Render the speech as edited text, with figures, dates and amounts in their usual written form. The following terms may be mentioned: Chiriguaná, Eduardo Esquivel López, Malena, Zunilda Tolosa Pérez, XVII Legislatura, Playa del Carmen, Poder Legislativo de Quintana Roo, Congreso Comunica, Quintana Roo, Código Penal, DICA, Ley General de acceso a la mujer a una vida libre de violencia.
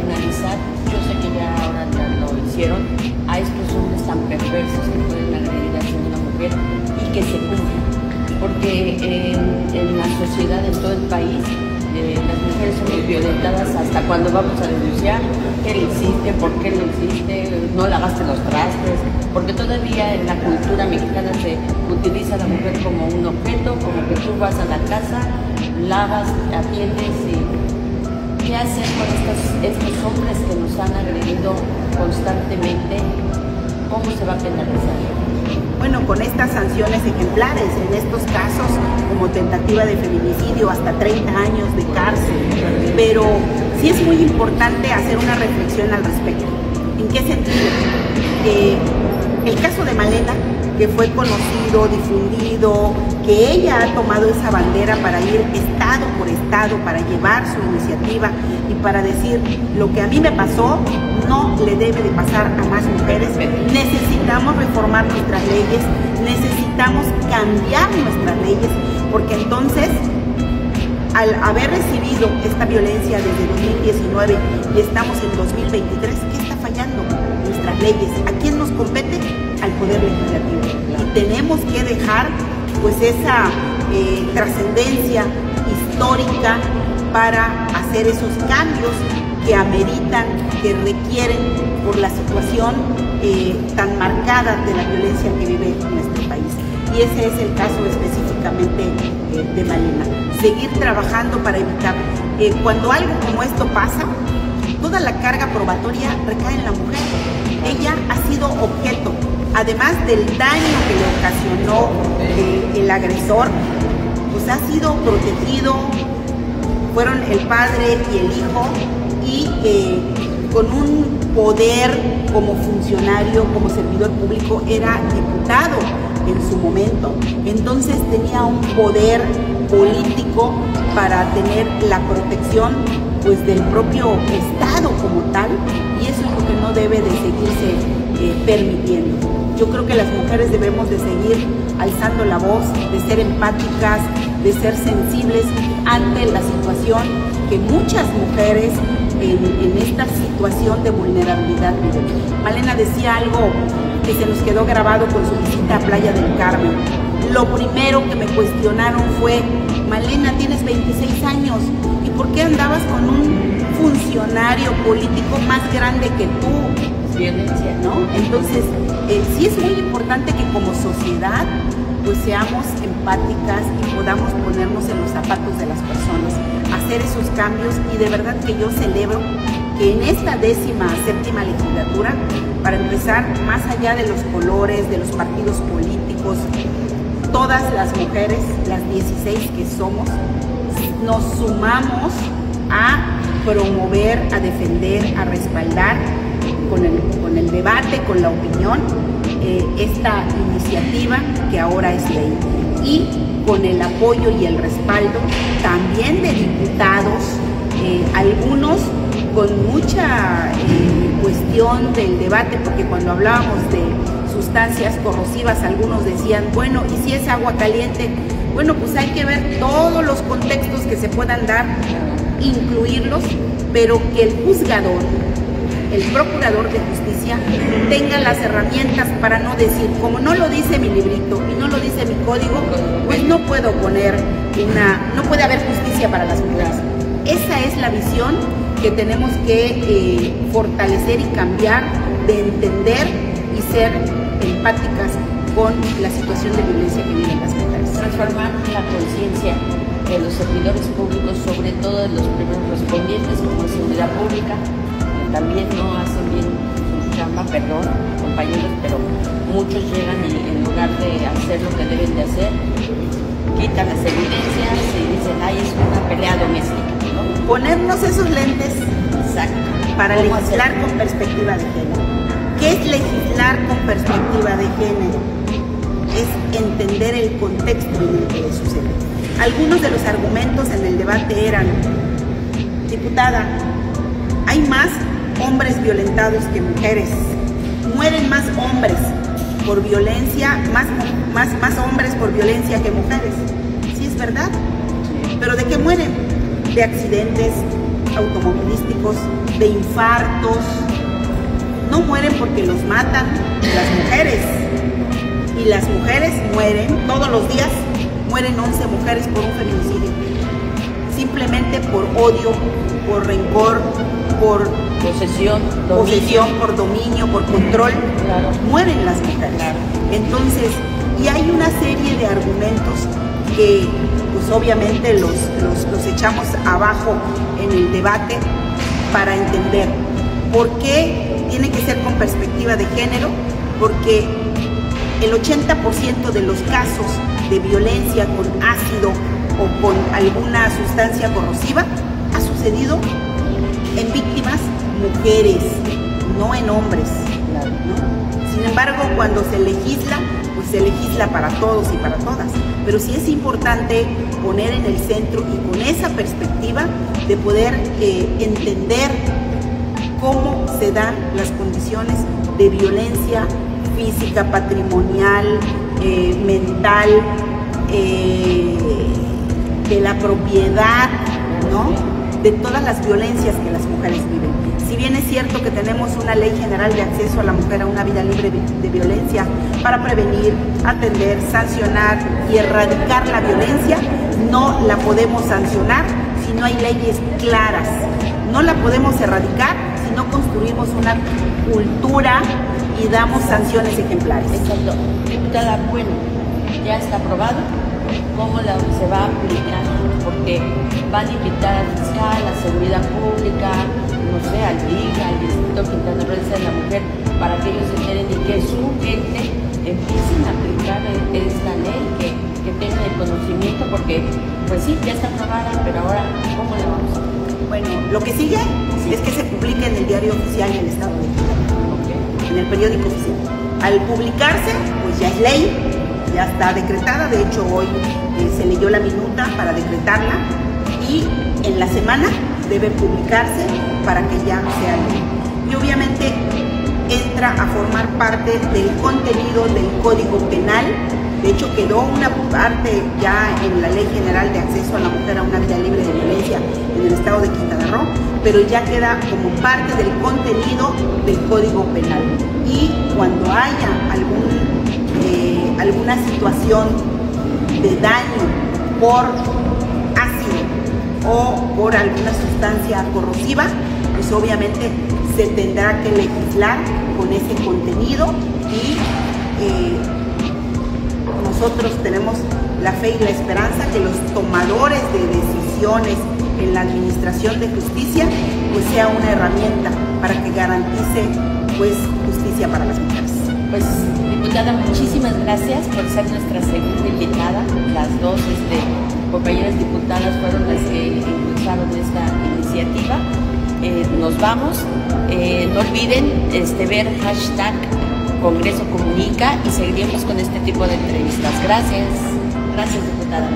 penalizar, yo sé que ya ahora ya lo hicieron, a estos hombres tan perversos que pueden agredir a una mujer y que se cumplan. Porque en la sociedad, en todo el país, las mujeres son violentadas hasta cuando vamos a denunciar qué le hiciste, por qué le hiciste, no lavaste los trastes, porque todavía en la cultura mexicana se utiliza a la mujer como un objeto, como que tú vas a la casa, lavas, atiendes y qué hacer con estos hombres que nos han agredido constantemente, cómo se va a penalizar. Bueno, con estas sanciones ejemplares, en estos casos como tentativa de feminicidio, hasta 30 años de cárcel. Pero sí es muy importante hacer una reflexión al respecto. ¿En qué sentido? El caso de Malena, que fue conocido, difundido, que ella ha tomado esa bandera para ir estado por estado, para llevar su iniciativa y para decir, lo que a mí me pasó no le debe de pasar a más mujeres. Necesitamos reformar nuestras leyes, necesitamos cambiar nuestras leyes, porque entonces, al haber recibido esta violencia desde 2019 y estamos en 2023, ¿qué está fallando? Nuestras leyes. ¿A quién nos compete? Al Poder Legislativo. Y tenemos que dejar pues esa trascendencia histórica para hacer esos cambios que ameritan, que requieren por la situación tan marcada de la violencia que vive nuestro país. Y ese es el caso específicamente de Malena. Seguir trabajando para evitar. Cuando algo como esto pasa, toda la carga probatoria recae en la mujer. Ella ha sido objeto, además del daño que le ocasionó el agresor, pues ha sido protegido, fueron el padre y el hijo, y con un poder como funcionario, como servidor público, era diputado en su momento. Entonces tenía un poder político para tener la protección pues del propio Estado como tal, y eso es lo que no debe de seguirse permitiendo. Yo creo que las mujeres debemos de seguir alzando la voz, de ser empáticas, de ser sensibles ante la situación que muchas mujeres en esta situación de vulnerabilidad viven. Malena decía algo que se nos quedó grabado con su visita a Playa del Carmen. Lo primero que me cuestionaron fue, Malena, tienes 26 años, ¿y por qué andabas con un funcionario político más grande que tú? Violencia, ¿no? Entonces, sí es muy importante que como sociedad pues seamos empáticas y podamos ponernos en los zapatos de las personas, hacer esos cambios, y de verdad que yo celebro que en esta 17ª legislatura, para empezar, más allá de los colores, de los partidos políticos, todas las mujeres, las 16 que somos, nos sumamos a promover, a defender, a respaldar con el debate, con la opinión, esta iniciativa que ahora es ley, y con el apoyo y el respaldo también de diputados, algunos con mucha cuestión del debate, porque cuando hablábamos de sustancias corrosivas, algunos decían, bueno, ¿y si es agua caliente? Bueno, pues hay que ver todos los contextos que se puedan dar, incluirlos, pero que el juzgador, el procurador de justicia, tenga las herramientas para no decir, como no lo dice mi librito y no lo dice mi código, pues no puedo poner no puede haber justicia para las mujeres. Esa es la visión que tenemos que fortalecer y cambiar, de entender y ser empáticas con la situación de violencia que viven las mujeres. Transformar la conciencia de los servidores públicos, sobre todo de los primeros respondientes, como seguridad pública, también no hacen bien su chamba, perdón, compañeros, pero muchos llegan y en lugar de hacer lo que deben de hacer, quitan las evidencias y dicen, ay, es una pelea doméstica, ¿no? Ponernos esos lentes. Exacto. Para legislar hacer? Con perspectiva de género. ¿Qué es legislar con perspectiva de género? Es entender el contexto en el que sucede. Algunos de los argumentos en el debate eran, diputada, hay más hombres violentados que mujeres, mueren más hombres por violencia, más hombres por violencia que mujeres. Sí, es verdad, pero ¿de qué mueren? De accidentes, automovilísticos, de infartos. No mueren porque los matan las mujeres. Y las mujeres mueren, todos los días mueren 11 mujeres por un feminicidio. Simplemente por odio, por rencor, por posesión, por dominio, por control. Claro. Mueren las mujeres. Claro. Entonces, y hay una serie de argumentos que pues obviamente los echamos abajo en el debate para entender por qué tiene que ser con perspectiva de género, porque el 80% de los casos de violencia con ácido o con alguna sustancia corrosiva ha sucedido en víctimas mujeres, no en hombres, ¿no? Sin embargo, cuando se legisla, pues se legisla para todos y para todas. Pero sí es importante poner en el centro y con esa perspectiva de poder entender cómo se dan las condiciones de violencia física, patrimonial, mental, de la propiedad, ¿no? De todas las violencias que las mujeres viven. Si bien es cierto que tenemos una Ley General de acceso a la mujer a una vida libre de violencia para prevenir, atender, sancionar y erradicar la violencia, no la podemos sancionar si no hay leyes claras. No la podemos erradicar si no construimos una cultura y damos sanciones ejemplares. Exacto. Diputada, bueno, ya está aprobado. ¿Cómo se va a aplicar? Porque van a invitar al fiscal, a la seguridad pública, no sé, al DICA, al Distrito Quintana Roo de la Mujer, para que ellos se enteren y que su gente empiecen a aplicar esta ley, que tengan el conocimiento, porque pues sí, ya está aprobada, pero ahora, ¿cómo la vamos a aplicar? Bueno, lo que sigue es que se publique en el diario oficial del Estado de México. En el periódico oficial. Al publicarse, pues ya es ley, ya está decretada. De hecho, hoy se leyó la minuta para decretarla y en la semana debe publicarse para que ya sea ley. Y obviamente entra a formar parte del contenido del Código Penal. De hecho, quedó una parte ya en la Ley General de acceso a la mujer a una vida libre de violencia en el Estado de Quintana Roo, pero ya queda como parte del contenido del Código Penal. Y cuando haya alguna situación de daño por ácido o por alguna sustancia corrosiva, pues obviamente se tendrá que legislar con ese contenido. Y nosotros tenemos la fe y la esperanza que los tomadores de decisiones en la administración de justicia pues sea una herramienta para que garantice pues justicia para las mujeres. Pues, diputada, muchísimas gracias por ser nuestra segunda invitada. Las dos compañeras diputadas fueron las que impulsaron esta iniciativa. Nos vamos. No olviden ver hashtag Congreso Comunica y seguiremos con este tipo de entrevistas. Gracias, diputada.